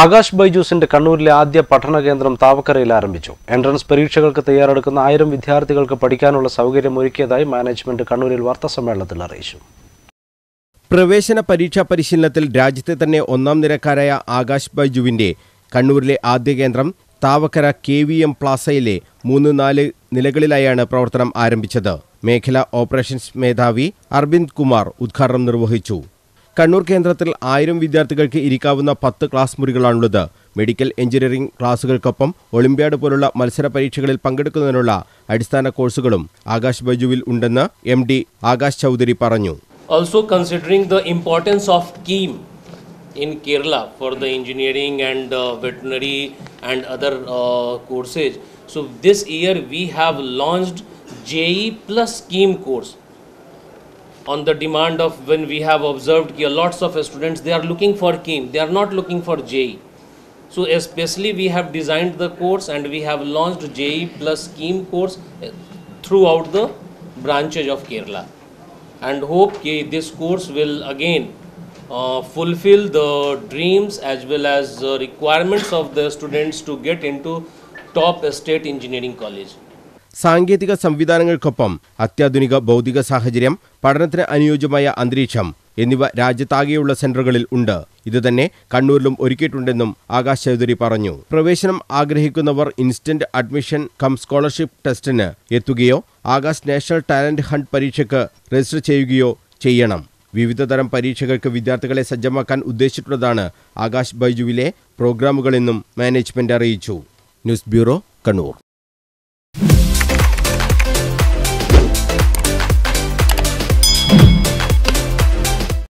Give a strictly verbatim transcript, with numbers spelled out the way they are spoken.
Akash BYJU'S-ന്റെ കണ്ണൂരിലെ ആദ്യ പഠന കേന്ദ്രം താവക്കരയിൽ ആരംഭിച്ചു. എൻട്രൻസ് പരീക്ഷകൾക്ക് തയ്യാറെടുക്കുന്ന ആയിരം വിദ്യാർത്ഥികൾക്ക് പഠിക്കാനുള്ള സൗകര്യം ഒരുക്കിയതായി മാനേജ്മെന്റ് കണ്ണൂരിൽ വാർത്താ സമ്മേളനത്തിൽ അറിയിച്ചു. പ്രവേശന പരീക്ഷാ പരിശീലനത്തിൽ രാജ്യത്തെ തന്നെ ഒന്നാം നിരക്കാരായ ആകാശ് ബൈജുവിന്റെ കണ്ണൂരിലെ ആദ്യ കേന്ദ്രം താവക്കര കെവിഎം പ്ലാസയിലെ മൂന്ന് നാല് നിലകളിലായാണ് പ്രവർത്തനം ആരംഭിച്ചത്. മേഖലാ ഓപ്പറേഷൻസ് മേധാവി അർബിന്ദ് കുമാർ ഉദ്ഘാടനം നിർവഹിച്ചു. കണ്ണൂർ കേന്ദ്രത്തിൽ ആയിരം വിദ്യാർത്ഥികൾക്ക് ഇരിക്കാവുന്ന പത്ത് ക്ലാസ് മുറികളാണുള്ളത്. മെഡിക്കൽ എഞ്ചിനീയറിംഗ് ക്ലാസുകൾക്കൊപ്പം ഒളിമ്പ്യാഡ് പോലുള്ള മത്സര പരീക്ഷകളിൽ പങ്കെടുക്കുന്നതിനുള്ള അടിസ്ഥാന കോഴ്സുകളും ആകാശ് ബൈജുവിൽ ഉണ്ടെന്ന് എം ഡി ആകാശ് ചൗധരി പറഞ്ഞു. Also considering the importance of KEAM in Kerala for the engineering and veterinary and other courses, so this year we have launched JEE plus KEAM course. On the demand of when we have observed that lots of students, they are looking for KEEM, they are not looking for J E E. So especially we have designed the course and we have launched J E E plus KEEM course throughout the branches of Kerala, and hope that this course will again uh, fulfill the dreams as well as the requirements of the students to get into top state engineering college. സാങ്കേതിക സംവിധാനങ്ങൾക്കൊപ്പം അത്യാധുനിക ഭൗതിക സാഹചര്യം, പഠനത്തിന് അനുയോജ്യമായ അന്തരീക്ഷം എന്നിവ രാജ്യത്താകെയുള്ള സെന്ററുകളിൽ ഉണ്ട്. ഇതുതന്നെ കണ്ണൂരിലും ഒരുക്കിയിട്ടുണ്ടെന്നും ആകാശ് ചൗധരി പറഞ്ഞു. പ്രവേശനം ആഗ്രഹിക്കുന്നവർ ഇൻസ്റ്റന്റ് അഡ്മിഷൻ കം സ്കോളർഷിപ്പ് ടെസ്റ്റിന് എത്തുകയോ ആകാശ് നാഷണൽ ടാലന്റ് ഹണ്ട് പരീക്ഷയ്ക്ക് രജിസ്റ്റർ ചെയ്യുകയോ ചെയ്യണം. വിവിധതരം പരീക്ഷകൾക്ക് വിദ്യാർത്ഥികളെ സജ്ജമാക്കാൻ ഉദ്ദേശിച്ചിട്ടുള്ളതാണ് ആകാശ് ബൈജുവിലെ പ്രോഗ്രാമുകളെന്നും മാനേജ്മെന്റ് അറിയിച്ചു. News bureau, Kannur.